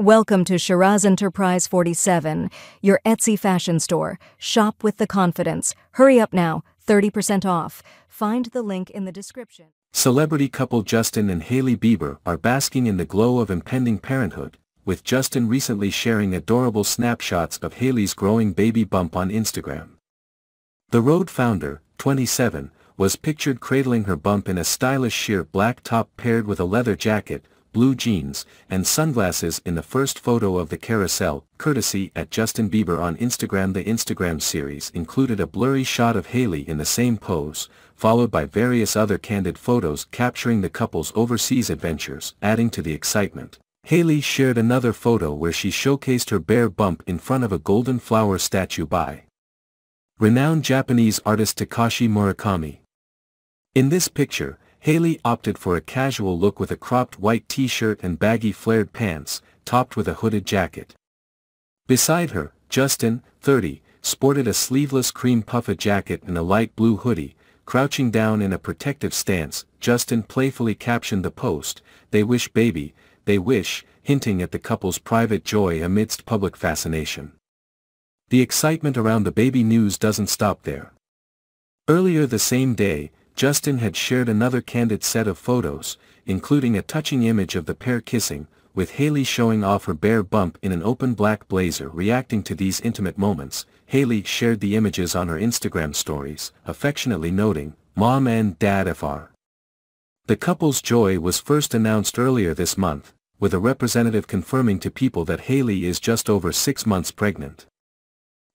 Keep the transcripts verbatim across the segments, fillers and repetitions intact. Welcome to Shiraz Enterprise forty-seven, your Etsy fashion store. Shop with the confidence. Hurry up now, thirty percent off. Find the link in the description. Celebrity couple Justin and Hailey Bieber are basking in the glow of impending parenthood, with Justin recently sharing adorable snapshots of Hailey's growing baby bump on Instagram. The Rhode founder, twenty-seven, was pictured cradling her bump in a stylish sheer black top paired with a leather jacket, blue jeans, and sunglasses in the first photo of the carousel, courtesy at Justin Bieber on Instagram. The Instagram series included a blurry shot of Hailey in the same pose, followed by various other candid photos capturing the couple's overseas adventures, adding to the excitement. Hailey shared another photo where she showcased her bare bump in front of a golden flower statue by renowned Japanese artist Takashi Murakami. In this picture, Hailey opted for a casual look with a cropped white t-shirt and baggy flared pants, topped with a hooded jacket. Beside her, Justin, thirty, sported a sleeveless cream puffer jacket and a light blue hoodie, crouching down in a protective stance. Justin playfully captioned the post, "They wish baby, they wish," hinting at the couple's private joy amidst public fascination. The excitement around the baby news doesn't stop there. Earlier the same day, Justin had shared another candid set of photos, including a touching image of the pair kissing, with Hailey showing off her bare bump in an open black blazer. Reacting to these intimate moments, Hailey shared the images on her Instagram stories, affectionately noting, "Mom and Dad F R." The couple's joy was first announced earlier this month, with a representative confirming to People that Hailey is just over six months pregnant.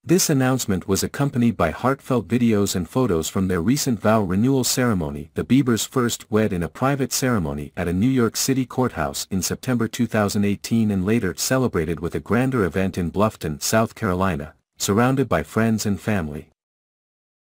This announcement was accompanied by heartfelt videos and photos from their recent vow renewal ceremony. The Biebers first wed in a private ceremony at a New York City courthouse in September two thousand eighteen and later celebrated with a grander event in Bluffton, South Carolina, surrounded by friends and family.